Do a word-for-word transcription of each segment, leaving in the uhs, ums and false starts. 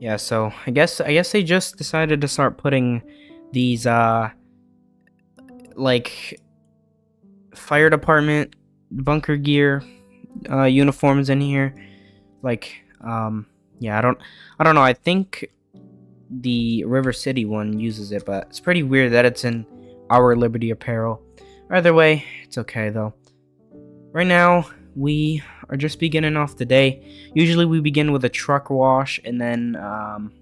Yeah, so I guess I guess they just decided to start putting these uh like fire department bunker gear uh uniforms in here. Like um yeah, I don't I don't know. I think the River City one uses it, but it's pretty weird that it's in our Liberty apparel. Either way, it's okay though. Right now, we are just beginning off the day. Usually we begin with a truck wash, and then um,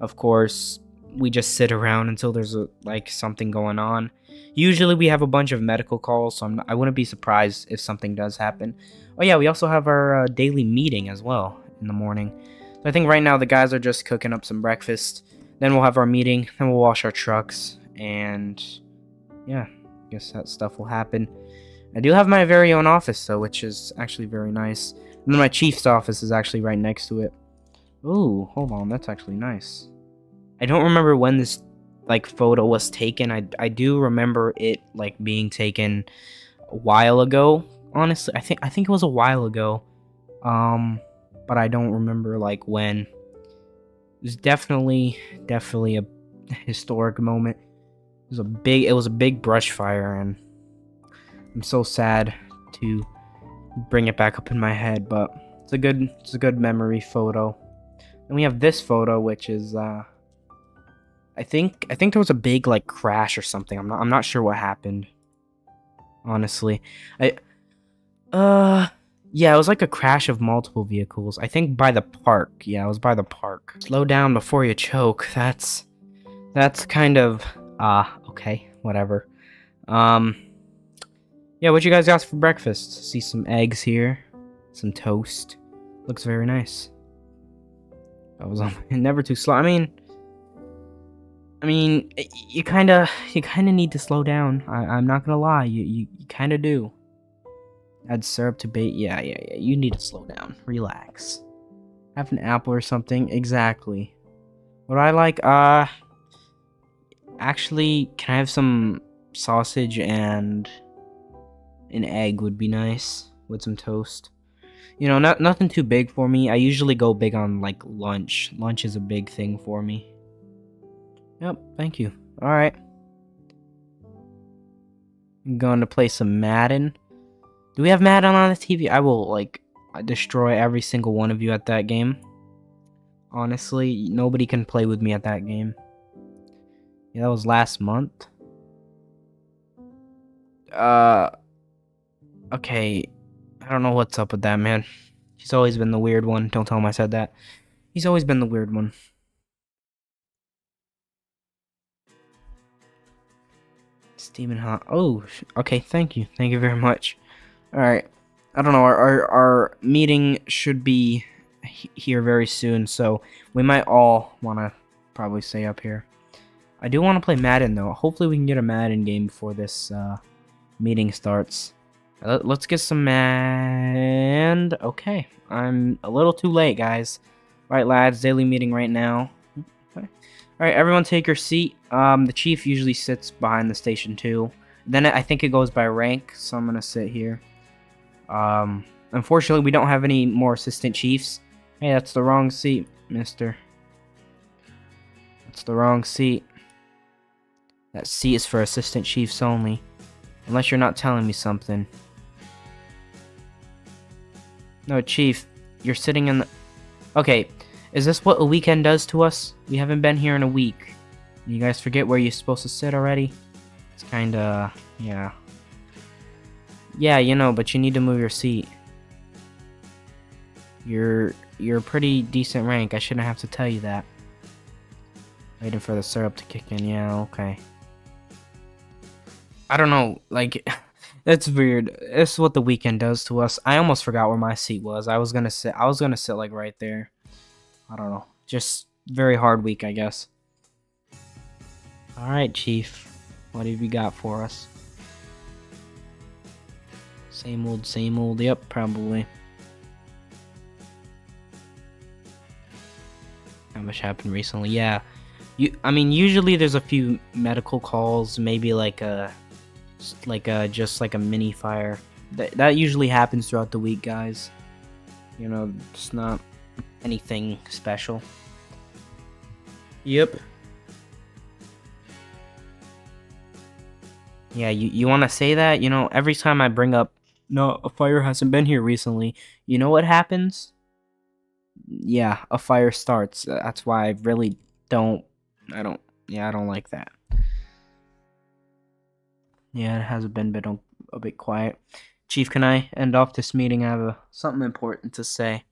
of course we just sit around until there's a, like something going on. Usually we have a bunch of medical calls, so I'm not, I wouldn't be surprised if something does happen. Oh yeah, we also have our uh, daily meeting as well in the morning. So I think right now the guys are just cooking up some breakfast. Then we'll have our meeting, then we'll wash our trucks, and yeah, I guess that stuff will happen. I do have my very own office, though, which is actually very nice. And then my chief's office is actually right next to it. Ooh, hold on, that's actually nice. I don't remember when this, like, photo was taken. I, I do remember it, like, being taken a while ago. Honestly, I think I think it was a while ago. Um, but I don't remember, like, when. It was definitely, definitely a historic moment. It was a big, it was a big brush fire, and I'm so sad to bring it back up in my head, but it's a good it's a good memory photo. And we have this photo, which is uh I think I think there was a big like crash or something. I'm not I'm not sure what happened. Honestly. I uh yeah, it was like a crash of multiple vehicles. I think by the park. Yeah, it was by the park. Slow down before you choke. That's that's kind of uh okay, whatever. Um Yeah, what you guys got for breakfast? See some eggs here, some toast. Looks very nice. I was on never too slow. I mean, I mean, you kind of, you kind of need to slow down. I, I'm not gonna lie, you, you, you kind of do. Add syrup to bait. Yeah, yeah, yeah. You need to slow down. Relax. Have an apple or something. Exactly. What I like. Uh, actually, can I have some sausage and an egg would be nice with some toast. You know, not nothing too big for me. I usually go big on like lunch. Lunch is a big thing for me. Yep, thank you. All right. I'm going to play some Madden. Do we have Madden on the T V? I will like destroy every single one of you at that game. Honestly, nobody can play with me at that game. Yeah, that was last month. Uh Okay, I don't know what's up with that, man. He's always been the weird one. Don't tell him I said that. He's always been the weird one. Steaming hot. Oh, okay, thank you. Thank you very much. Alright, I don't know. Our, our, our meeting should be here very soon, so we might all want to probably stay up here. I do want to play Madden, though. Hopefully we can get a Madden game before this uh, meeting starts. Let's get some Madden. Okay, I'm a little too late, guys. All right, lads, daily meeting right now. Okay. All right, everyone take your seat. Um, the chief usually sits behind the station too. Then I think it goes by rank, so I'm gonna sit here. Um, unfortunately, we don't have any more assistant chiefs. Hey, that's the wrong seat, mister. That's the wrong seat. That seat is for assistant chiefs only. Unless you're not telling me something. No, Chief, you're sitting in the... Okay, is this what a weekend does to us? We haven't been here in a week. You guys forget where you're supposed to sit already? It's kinda... yeah. Yeah, you know, but you need to move your seat. You're... you're a pretty decent rank, I shouldn't have to tell you that. Waiting for the syrup to kick in, yeah, okay. I don't know, like... That's weird. It's what the weekend does to us. I almost forgot where my seat was. I was gonna sit. I was gonna sit like right there. I don't know. Just very hard week, I guess. All right, Chief. What have you got for us? Same old, same old. Yep, probably. Not much happened recently. Yeah. You. I mean, usually there's a few medical calls. Maybe like a. like uh just like a mini fire that, that usually happens throughout the week, guys. You know, it's not anything special. Yep. Yeah, you, you want to say that? You know, every time I bring up, no, a fire hasn't been here recently, you know what happens? Yeah, a fire starts. That's why I really don't, I don't, yeah, I don't like that. Yeah, it hasn't been been a bit quiet. Chief, can I end off this meeting? I have a, something important to say.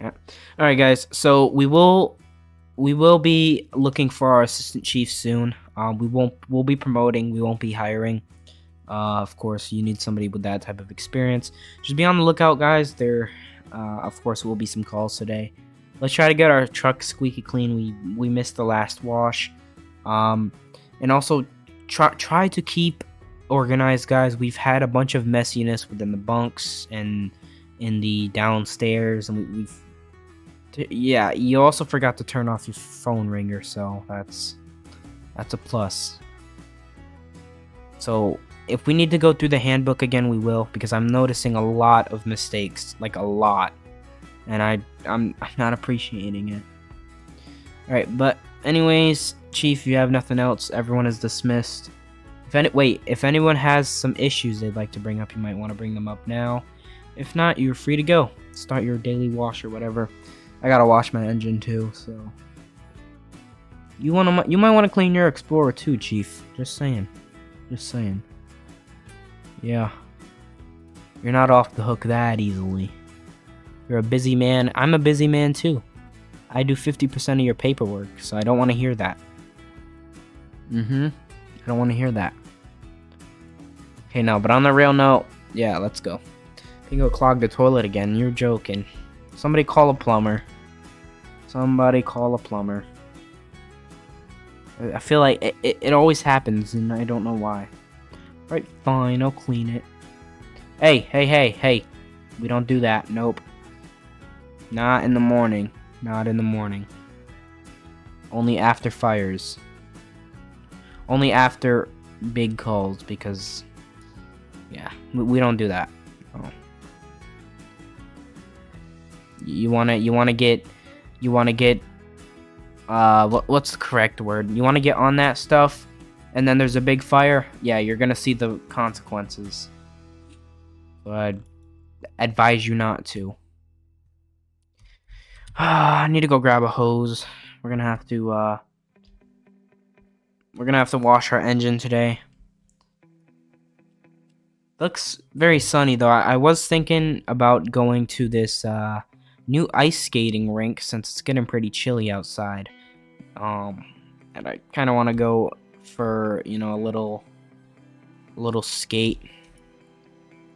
Yeah. All right, guys. So we will, we will be looking for our assistant chief soon. Um, we won't, we'll be promoting. We won't be hiring. Uh, of course, you need somebody with that type of experience. Just be on the lookout, guys. There, uh, of course, will be some calls today. Let's try to get our truck squeaky clean. We we missed the last wash. Um, and also try try to keep organized, guys. We've had a bunch of messiness within the bunks and in the downstairs, and we, we've. Yeah, you also forgot to turn off your phone ringer, so that's that's a plus. So if we need to go through the handbook again, we will, because I'm noticing a lot of mistakes, like a lot, and I I'm, I'm not appreciating it. All right, but anyways, Chief, if you have nothing else, everyone is dismissed. If any wait, if anyone has some issues they'd like to bring up, you might want to bring them up now. If not, you're free to go. Start your daily wash or whatever. I gotta wash my engine too, so you wanna you might wanna clean your Explorer too, Chief. Just saying, just saying. Yeah, you're not off the hook that easily. You're a busy man. I'm a busy man too. I do fifty percent of your paperwork, so I don't want to hear that. Mm-hmm. I don't want to hear that. Okay, no, but on the real note, yeah, let's go. Pingo clogged the toilet again. You're joking. Somebody call a plumber. Somebody call a plumber. I feel like it, it, it always happens, and I don't know why. Alright, fine. I'll clean it. Hey, hey, hey, hey. We don't do that. Nope. Not in the morning. Not in the morning. Only after fires. Only after big calls, because, yeah, we, we don't do that. Oh. You wanna, you wanna get, you wanna get, uh, what, what's the correct word? You wanna get on that stuff, and then there's a big fire. Yeah, you're gonna see the consequences. So I'd advise you not to. Ah, I need to go grab a hose. We're gonna have to, uh, we're gonna have to wash our engine today. Looks very sunny though. I, I was thinking about going to this, uh, new ice skating rink since it's getting pretty chilly outside, um, and I kind of want to go for, you know, a little, a little skate.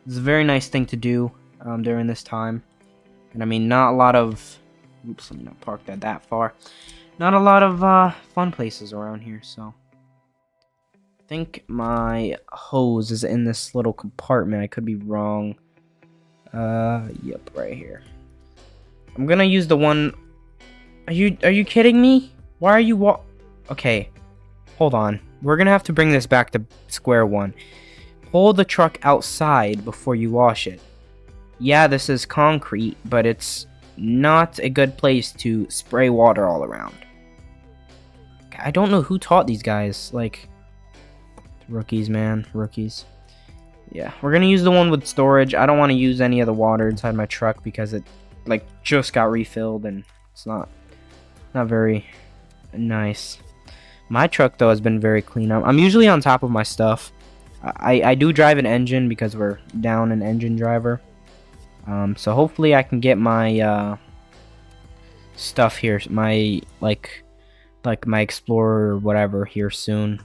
It's a very nice thing to do um, during this time, and I mean, not a lot of. Oops, let me not park that that far. Not a lot of uh, fun places around here, so. I think my hose is in this little compartment. I could be wrong. Uh, yep, right here. I'm gonna use the one. Are you are you kidding me? Why are you wa- Okay, hold on. We're gonna have to bring this back to square one. Pull the truck outside before you wash it. Yeah, this is concrete, but it's not a good place to spray water all around. I don't know who taught these guys. Like, rookies, man, rookies. Yeah, we're gonna use the one with storage. I don't want to use any of the water inside my truck because it, like, just got refilled, and it's not not very nice. My truck though has been very clean. I'm, I'm usually on top of my stuff. I, I do drive an engine because we're down an engine driver, um, so hopefully I can get my uh, stuff here, my like like my Explorer or whatever here soon.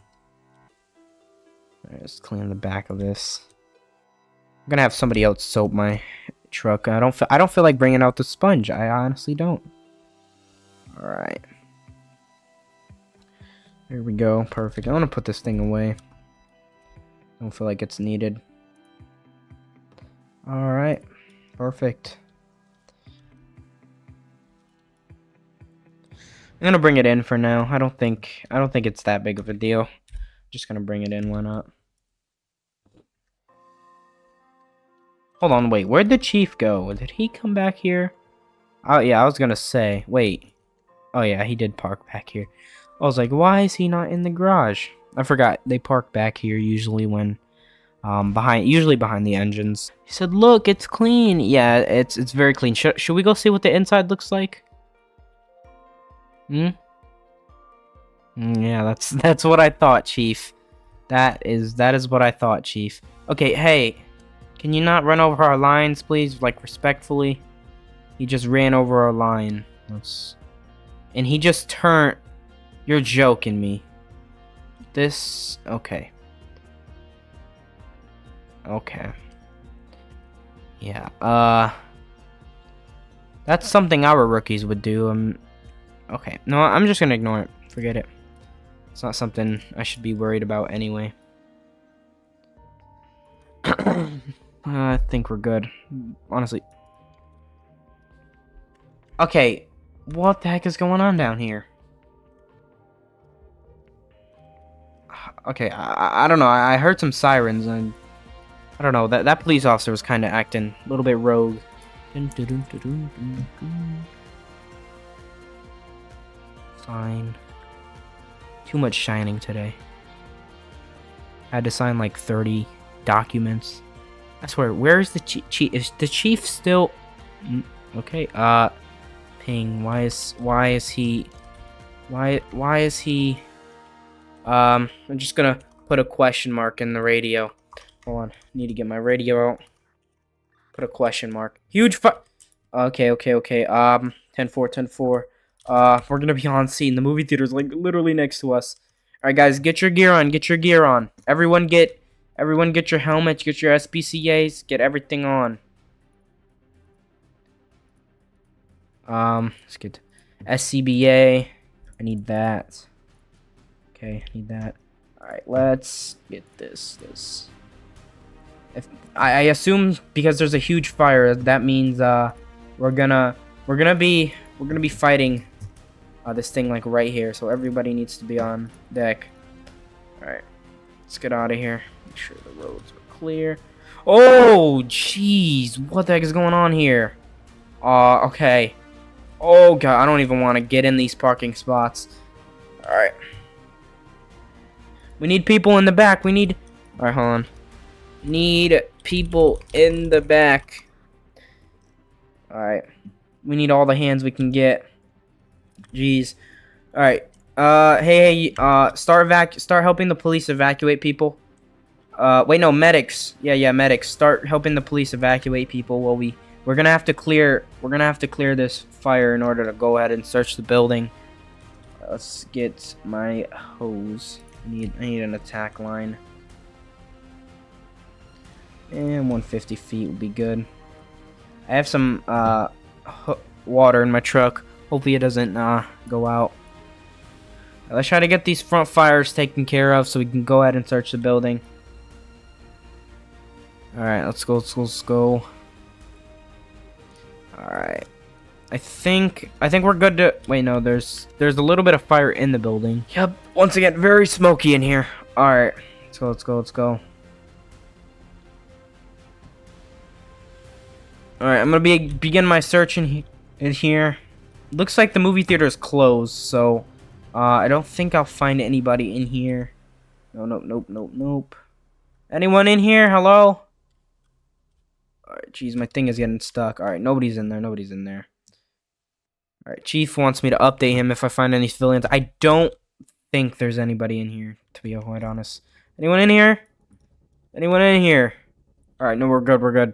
All right, let's clean the back of this. I'm gonna have somebody else soap my truck. I don't feel, I don't feel like bringing out the sponge. I honestly don't. All right, there we go. Perfect. I want to put this thing away. I don't feel like it's needed. All right, perfect. I'm gonna bring it in for now. I don't think I don't think it's that big of a deal. Just gonna bring it in. Why not? Hold on, wait, where'd the chief go? Did he come back here? Oh, yeah, I was gonna say, wait. Oh, yeah, he did park back here. I was like, why is he not in the garage? I forgot, they park back here usually when, um, behind, usually behind the engines. He said, look, it's clean. Yeah, it's it's very clean. Should, should we go see what the inside looks like? Hmm? Yeah, that's, that's what I thought, Chief. That is, that is what I thought, Chief. Okay, hey, can you not run over our lines, please? Like, respectfully? He just ran over our line. That's... And he just turned... You're joking me. This... Okay. Okay. Yeah, uh... that's something our rookies would do. Um, okay, no, I'm just gonna ignore it. Forget it. It's not something I should be worried about anyway. uh, I think we're good. Honestly. Okay. What the heck is going on down here? Okay. I, I don't know. I, I heard some sirens and... I don't know. That, that police officer was kind of acting a little bit rogue. Fine. Too much shining today. I had to sign like thirty documents. I swear, where is the chief? Is the chief still? Okay. Uh, ping. Why is why is he? Why why is he? Um, I'm just gonna put a question mark in the radio. Hold on. Need to get my radio out. Put a question mark. Huge fu. Okay. Okay. Okay. Um, ten four. Ten four. Uh, we're gonna be on scene. The movie theater's like literally next to us. All right, guys, get your gear on. Get your gear on. Everyone get, everyone get your helmets. Get your S P C As. Get everything on. Um, let's get S C B A. I need that. Okay, I need that. All right, let's get this. This. If I, I assume because there's a huge fire, that means uh, we're gonna, we're gonna be, we're gonna be fighting. Uh, this thing like right here, so everybody needs to be on deck. Alright, let's get out of here. Make sure the roads are clear. Oh, jeez, what the heck is going on here? Uh, okay. Oh, God, I don't even want to get in these parking spots. Alright. We need people in the back. We need... Alright, hold on. Need people in the back. Alright. We need all the hands we can get. Jeez. All right. Uh, hey, hey, uh, start evac- start helping the police evacuate people. Uh, wait, no, medics. Yeah, yeah, medics. Start helping the police evacuate people while we- We're gonna have to clear- We're gonna have to clear this fire in order to go ahead and search the building. Uh, let's get my hose. I need- I need an attack line. And one hundred fifty feet would be good. I have some, uh, water in my truck. Hopefully it doesn't uh, go out. Right, let's try to get these front fires taken care of so we can go ahead and search the building. Alright, let's go, let's go, let's go. Alright. I think, I think we're good to... Wait, no, there's there's a little bit of fire in the building. Yep, once again, very smoky in here. Alright, let's go, let's go, let's go. Alright, I'm going to be, begin my search in, he in here. Looks like the movie theater is closed, so uh, I don't think I'll find anybody in here. No, nope, nope, nope, nope. Anyone in here? Hello? Alright, jeez, my thing is getting stuck. Alright, nobody's in there, nobody's in there. Alright, Chief wants me to update him if I find any civilians. I don't think there's anybody in here, to be quite honest. Anyone in here? Anyone in here? Alright, no, we're good, we're good.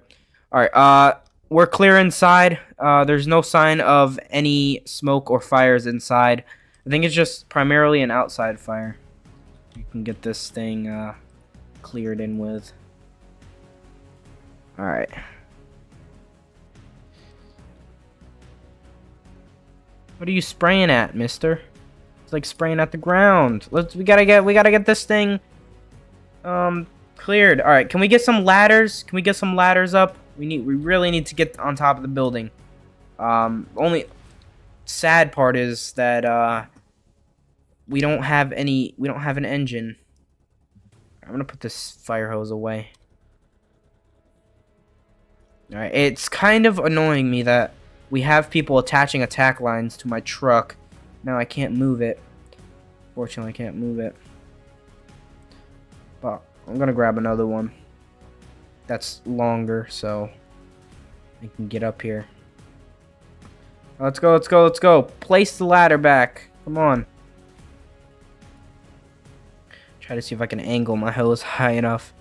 Alright, uh... we're clear inside. Uh, there's no sign of any smoke or fires inside. I think it's just primarily an outside fire. You can get this thing uh, cleared in with. Alright. What are you spraying at, mister? It's like spraying at the ground. Let's we gotta get we gotta get this thing um cleared. Alright, can we get some ladders? Can we get some ladders up? We need. We really need to get on top of the building. Um, only sad part is that uh, we don't have any. We don't have an engine. I'm gonna put this fire hose away. All right. It's kind of annoying me that We have people attaching attack lines to my truck. Now I can't move it. Fortunately, I can't move it. But I'm going to grab another one that's longer so I can get up here. Let's go, let's go, let's go. Place the ladder back. Come on. Try to see if I can angle my hose high enough.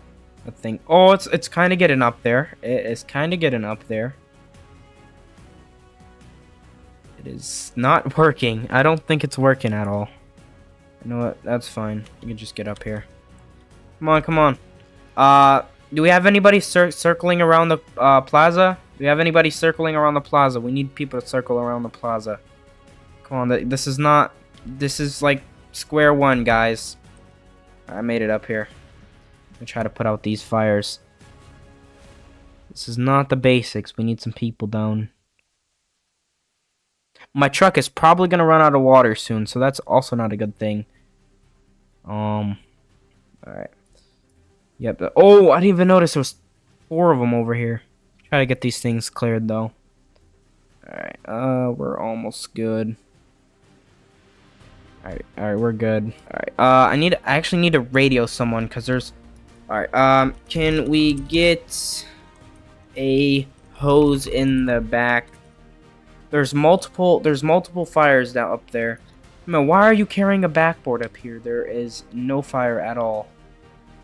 I think. Oh, it's it's kind of getting up there. It is kind of getting up there. It is not working. I don't think it's working at all. You know what? That's fine. You can just get up here. Come on, come on. Uh, do we have anybody cir circling around the uh, plaza? Do we have anybody circling around the plaza? We need people to circle around the plaza. Come on. Th this is not. This is like square one, guys. I made it up here. I'm gonna try to put out these fires. This is not the basics. We need some people down. My truck is probably gonna run out of water soon, so that's also not a good thing. Um. Alright. Yep. Oh, I didn't even notice there was four of them over here. Try to get these things cleared, though. Alright. Uh, we're almost good. Alright, alright, we're good. Alright, uh, I need, I actually need to radio someone, because there's... Alright, um, can we get a hose in the back? There's multiple, there's multiple fires now up there. Man, why are you carrying a backboard up here? There is no fire at all.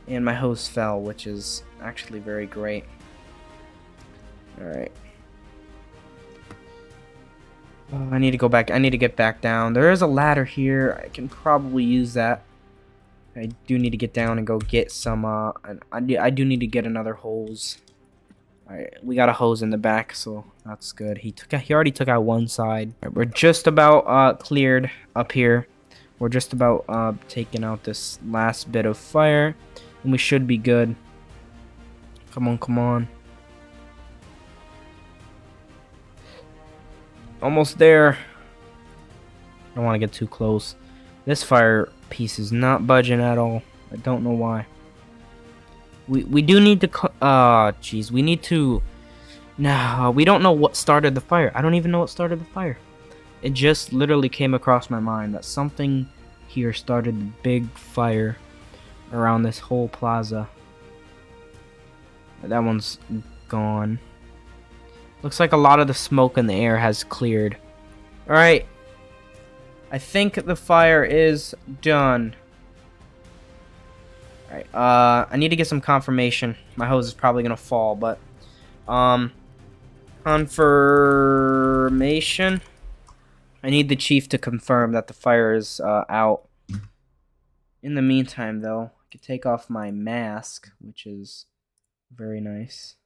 And my hose fell, which is actually very great. Alright. Oh, I need to go back. I need to get back down. There is a ladder here. I can probably use that. I do need to get down and go get some. Uh, I do need to get another hose. All right, we got a hose in the back, so that's good. He took. Out, he already took out one side. All right, we're just about uh, cleared up here. We're just about uh, taking out this last bit of fire, and we should be good. Come on, come on. Almost there. I don't want to get too close. This fire piece is not budging at all. I don't know why. We we do need to. Ah, uh, jeez. We need to. Nah, we don't know what started the fire. I don't even know what started the fire. It just literally came across my mind that something here started the big fire around this whole plaza. That one's gone. Looks like a lot of the smoke in the air has cleared. Alright. I think the fire is done. Alright, uh, I need to get some confirmation. My hose is probably going to fall, but... Um, confirmation? I need the chief to confirm that the fire is uh, out. In the meantime, though, I can take off my mask, which is very nice.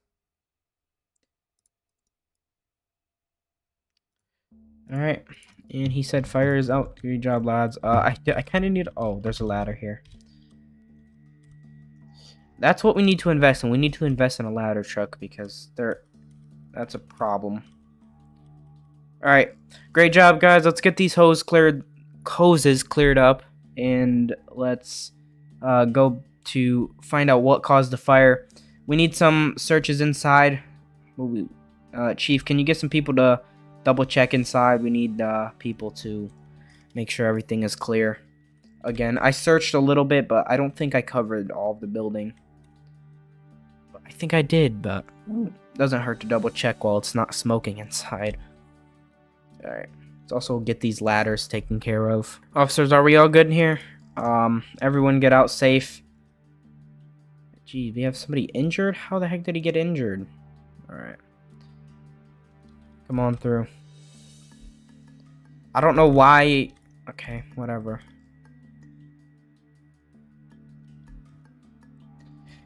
Alright, and he said fire is out. Good job, lads. Uh, I, I kind of need... Oh, there's a ladder here. That's what we need to invest in. We need to invest in a ladder truck because there, that's a problem. Alright, great job, guys. Let's get these hose cleared, hoses cleared up. And let's uh, go to find out what caused the fire. We need some searches inside. Uh, Chief, can you get some people to... double check inside. We need uh, people to make sure everything is clear. Again, I searched a little bit, but I don't think I covered all of the building. I think I did, but it doesn't hurt to double check while it's not smoking inside. Alright, let's also get these ladders taken care of. Officers, are we all good in here? Um, everyone get out safe. Gee, we have somebody injured? How the heck did he get injured? Alright. Come on through. I don't know why. Okay, whatever.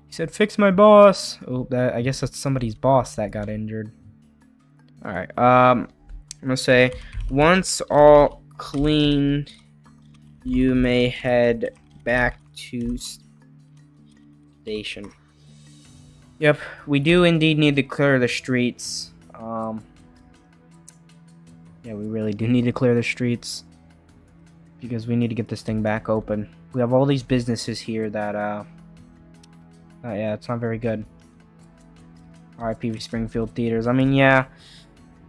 He said, "Fix my boss." Oh, that, I guess that's somebody's boss that got injured. All right. Um, I'm gonna say, once all clean, you may head back to station. Yep, we do indeed need to clear the streets. Um. Yeah, we really do need to clear the streets because we need to get this thing back open. We have all these businesses here that, uh, uh yeah, it's not very good. R I P Springfield theaters. I mean, yeah,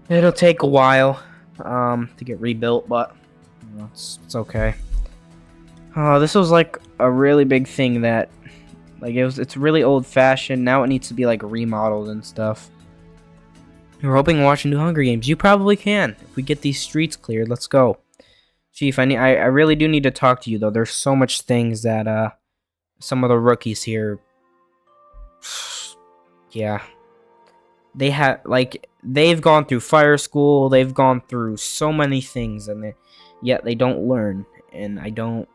It'll take a while um, to get rebuilt, but you know, it's, it's okay. Uh, this was like a really big thing that, like, it was. It's really old-fashioned. Now it needs to be like remodeled and stuff. We're hoping to watch new Hunger Games. You probably can if we get these streets cleared. Let's go, Chief. I need. I, I really do need to talk to you though. There's so much things that uh, some of the rookies here. Yeah, they have like they've gone through fire school. They've gone through so many things, and they, yet they don't learn. And I don't.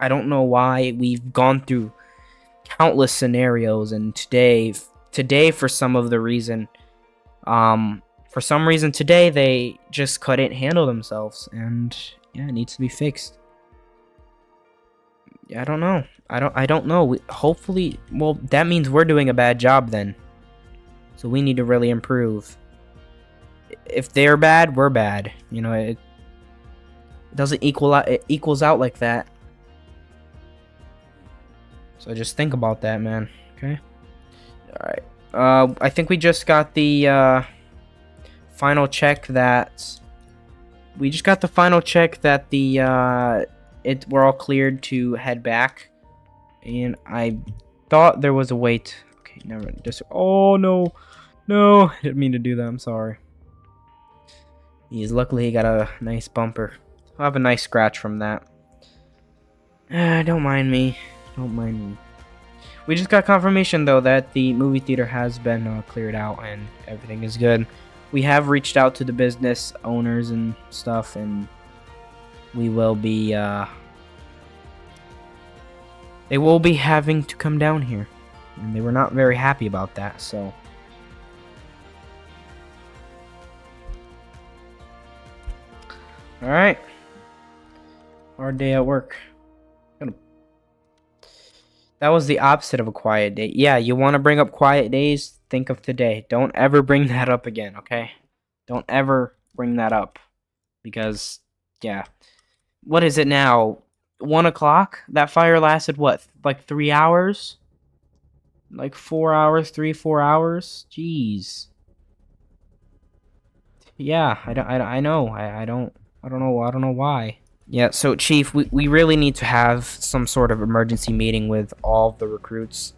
I don't know why. We've gone through countless scenarios, and today, today for some of the reason. Um, for some reason today they just couldn't handle themselves, and yeah, it needs to be fixed. Yeah, I don't know. I don't. I don't know. We, hopefully, well, that means we're doing a bad job then. So we need to really improve. If they're bad, we're bad. You know, it, it doesn't equal out. It equals out like that. So just think about that, man. Okay. All right. Uh, I think we just got the uh, final check that we just got the final check that the uh, it we're all cleared to head back, and I thought there was a wait. Okay, never just. Oh no, no, I didn't mean to do that. I'm sorry. He's luckily he got a nice bumper. I'll have a nice scratch from that. Uh, don't mind me. Don't mind me. We just got confirmation, though, that the movie theater has been uh, cleared out and everything is good. We have reached out to the business owners and stuff, and we will be, uh... they will be having to come down here. And they were not very happy about that, so... Alright. Hard day at work. That was the opposite of a quiet day. Yeah, you want to bring up quiet days? Think of today. Don't ever bring that up again, okay? Don't ever bring that up. Because, yeah. What is it now? One o'clock? That fire lasted, what, like three hours? Like four hours, three, four hours? Jeez. Yeah, I, don't, I, I know. I, I don't I don't know. I don't know why. Yeah, so Chief, we, we really need to have some sort of emergency meeting with all the recruits.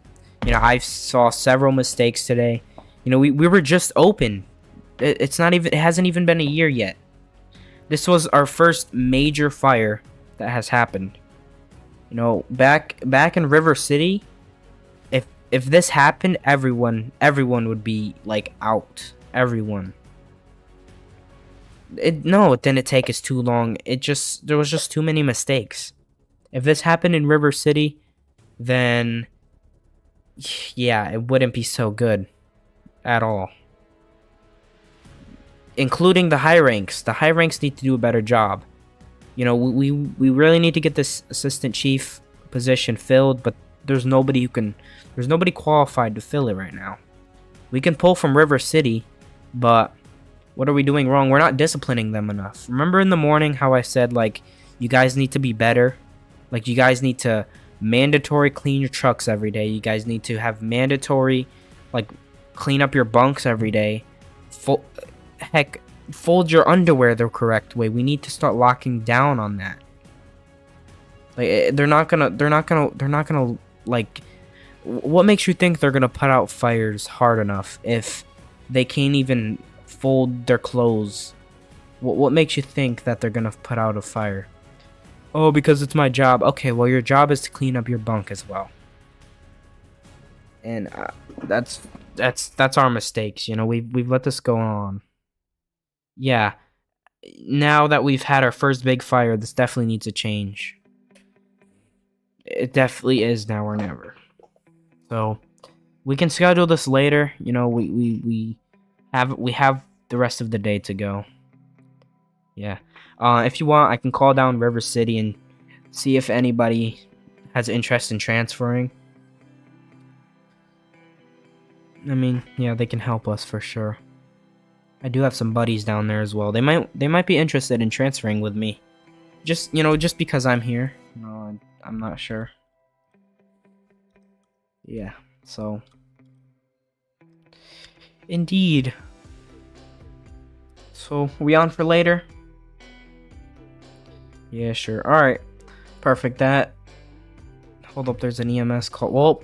You know, I saw several mistakes today. You know, we, we were just open. It, it's not even, it hasn't even been a year yet. This was our first major fire that has happened. You know, back back in River City, if if this happened, everyone everyone would be like out. Everyone. It, no, it didn't take us too long. It just, there was just too many mistakes. If this happened in River City, then, yeah, it wouldn't be so good at all. Including the high ranks. The high ranks need to do a better job. You know, we, we, we really need to get this assistant chief position filled, but there's nobody who can, there's nobody qualified to fill it right now. We can pull from River City, but... what are we doing wrong? We're not disciplining them enough. Remember in the morning how I said, like, you guys need to be better? Like, you guys need to mandatory clean your trucks every day. You guys need to have mandatory, like, clean up your bunks every day. Fo- heck, fold your underwear the correct way. We need to start locking down on that. Like, they're not gonna, they're not gonna, they're not gonna, like, what makes you think they're gonna put out fires hard enough if they can't even... fold their clothes? What, what makes you think that they're gonna put out a fire? Oh, because it's my job. Okay, well, your job is to clean up your bunk as well. And uh, that's that's that's our mistakes. You know, we've we've let this go on. Yeah, now that we've had our first big fire, this definitely needs a change. It definitely is now or never. So we can schedule this later. You know, we we we. Have we have the rest of the day to go. Yeah. Uh, if you want, I can call down River City and see if anybody has interest in transferring. I mean, yeah, they can help us for sure. I do have some buddies down there as well. They might they might be interested in transferring with me. Just, you know, just because I'm here. No, I'm not sure. Yeah. So. Indeed. So, we on for later? Yeah, sure. Alright. Perfect. That. Hold up, there's an E M S call. Well,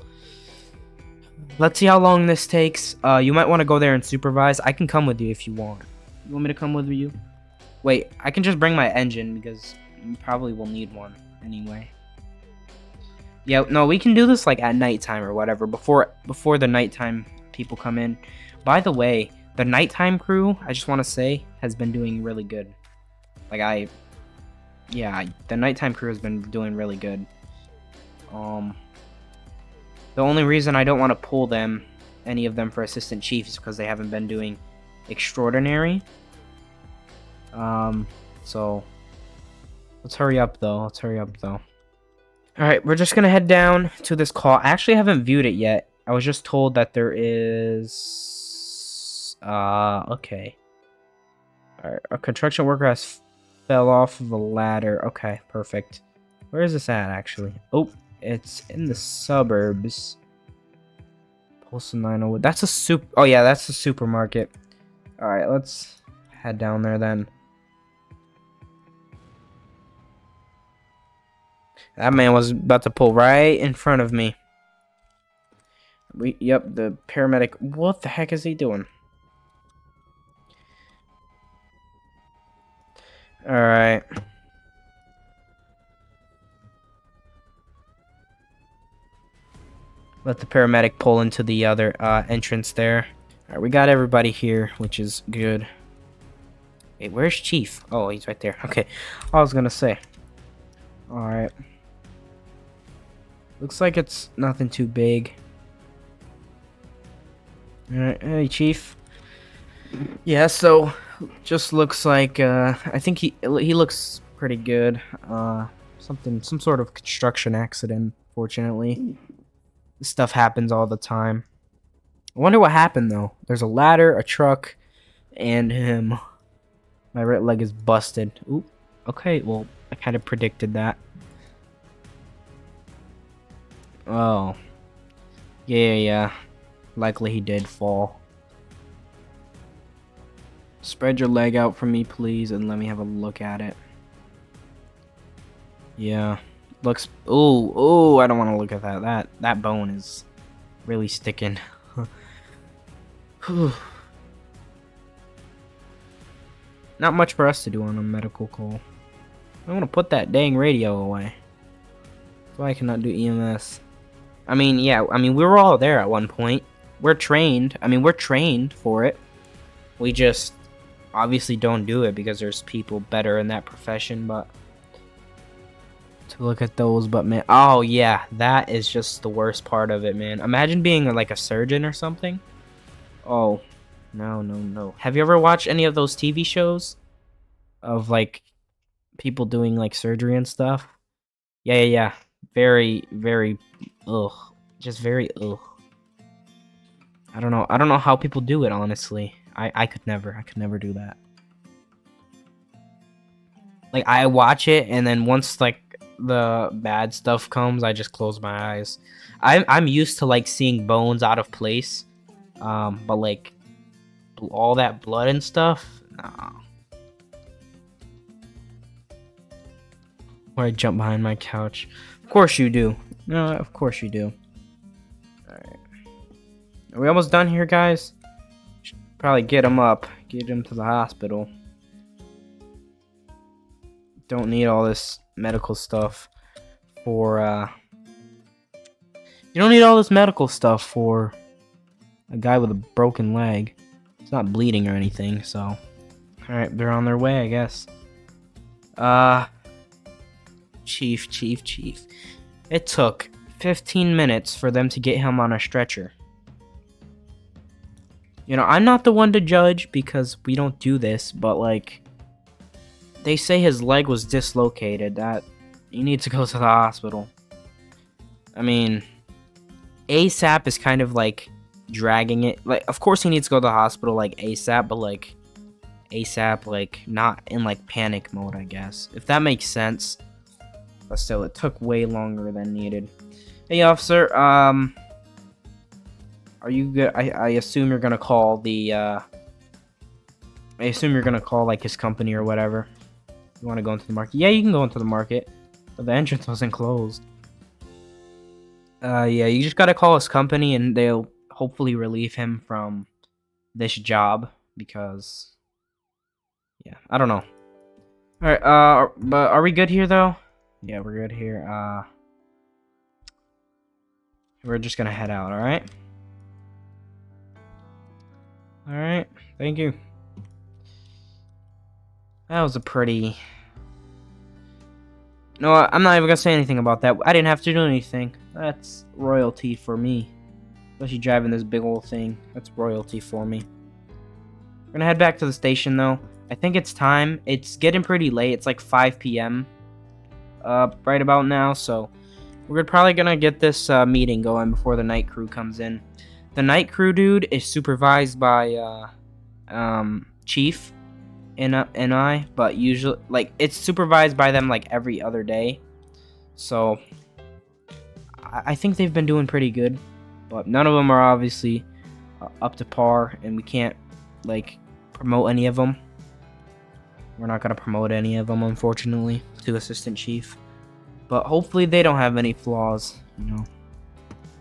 let's see how long this takes. Uh, you might want to go there and supervise. I can come with you if you want. You want me to come with you? Wait, I can just bring my engine because you probably will need one anyway. Yeah, no, we can do this like at nighttime or whatever before before the nighttime people come in. By the way, the nighttime crew, I just want to say, has been doing really good. Like I, yeah, the nighttime crew has been doing really good. Um, the only reason I don't want to pull them, any of them, for assistant chief is because they haven't been doing extraordinary. Um, so let's hurry up though. Let's hurry up though. Alright, we're just going to head down to this call. I actually haven't viewed it yet. I was just told that there is... Uh, okay. Alright, a construction worker has fell off of a ladder. Okay, perfect. Where is this at, actually? Oh, it's in the suburbs. Pulse nine oh one. That's a soup. Oh, yeah, that's the supermarket. Alright, let's head down there then. That man was about to pull right in front of me. We, yep, the paramedic. What the heck is he doing? All right. Let the paramedic pull into the other uh, entrance there. All right, we got everybody here, which is good. Wait, where's Chief? Oh, he's right there. Okay, I was gonna say. All right. Looks like it's nothing too big. Alright, hey Chief. Yeah, so just looks like uh I think he he looks pretty good. Uh something some sort of construction accident, fortunately. This stuff happens all the time. I wonder what happened though. There's a ladder, a truck, and him. My right leg is busted. Ooh. Okay, well, I kind of predicted that. Oh, yeah, yeah, yeah. Likely he did fall. Spread your leg out for me, please, and let me have a look at it. Yeah, looks. Ooh, ooh. I don't want to look at that. That that bone is really sticking. Not much for us to do on a medical call. I want to put that dang radio away. That's why I cannot do E M S. I mean, yeah, I mean, we were all there at one point. We're trained. I mean, we're trained for it. We just obviously don't do it because there's people better in that profession, but to look at those, but man, oh yeah, that is just the worst part of it, man. Imagine being like a surgeon or something. Oh, no, no, no. Have you ever watched any of those T V shows of like people doing like surgery and stuff? Yeah, yeah, yeah. Very, very, ugh. Just very, ugh. I don't know. I don't know how people do it, honestly. I, I could never. I could never do that. Like, I watch it, and then once, like, the bad stuff comes, I just close my eyes. I'm, I'm used to, like, seeing bones out of place. Um, but, like, all that blood and stuff? Nah. Or I jump behind my couch. Of course you do. No, of course you do. Alright. Are we almost done here, guys? Should probably get him up. Get him to the hospital. Don't need all this medical stuff for, uh... You don't need all this medical stuff for a guy with a broken leg. It's not bleeding or anything, so... Alright, they're on their way, I guess. Uh... Chief, chief, chief. It took fifteen minutes for them to get him on a stretcher. You know, I'm not the one to judge because we don't do this, but like, they say his leg was dislocated, that you need to go to the hospital. I mean, ASAP is kind of like dragging it. Like, of course he needs to go to the hospital like ASAP, but like, ASAP, like not in like panic mode, I guess. If that makes sense. But still, it took way longer than needed. Hey, officer, um... Are you good? I, I assume you're gonna call the, uh... I assume you're gonna call like his company or whatever. You want to go into the market? Yeah, you can go into the market, but the entrance wasn't closed. Uh, yeah, you just gotta call his company, and they'll hopefully relieve him from this job because, yeah, I don't know. All right, uh, but are we good here though? Yeah, we're good here. Uh, we're just gonna head out. All right. All right. Thank you. That was a pretty... No, I'm not even gonna say anything about that. I didn't have to do anything. That's royalty for me. Especially driving this big old thing. That's royalty for me. We're gonna head back to the station, though. I think it's time. It's getting pretty late. It's like five P M Uh, right about now, so... We're probably gonna get this uh, meeting going before the night crew comes in. The night crew dude is supervised by, uh... Um, Chief. And I, but usually, like, it's supervised by them like every other day, so I, I think they've been doing pretty good, but none of them are obviously uh, up to par, and we can't like promote any of them. We're not gonna promote any of them, unfortunately, to assistant chief. But hopefully, they don't have any flaws. You know,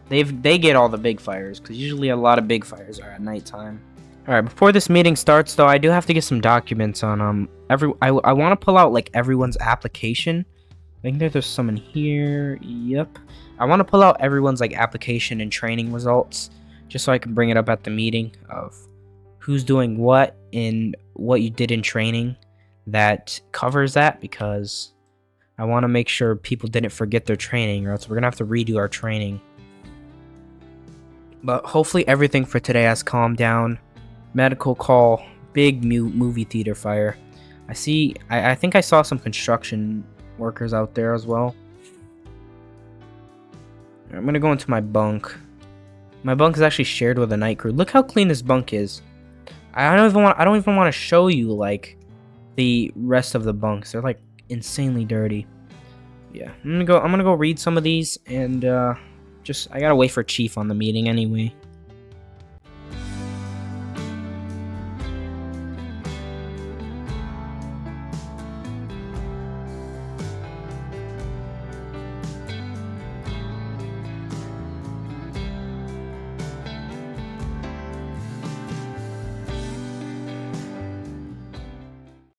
they've they get all the big fires because usually a lot of big fires are at nighttime. Alright, before this meeting starts, though, I do have to get some documents on, um, every- I, I want to pull out, like, everyone's application. I think there, there's some in here. Yep. I want to pull out everyone's, like, application and training results, just so I can bring it up at the meeting of who's doing what and what you did in training that covers that, because I want to make sure people didn't forget their training, or else we're going to have to redo our training. But hopefully everything for today has calmed down. Medical call, big mu movie theater fire. I see, I, I think I saw some construction workers out there as well. I'm gonna go into my bunk. My bunk is actually shared with a night crew. Look how clean this bunk is. I don't even want, I don't even want to show you like the rest of the bunks. They're like insanely dirty. Yeah, I'm gonna go, I'm gonna go read some of these and uh, just, I gotta wait for Chief on the meeting anyway.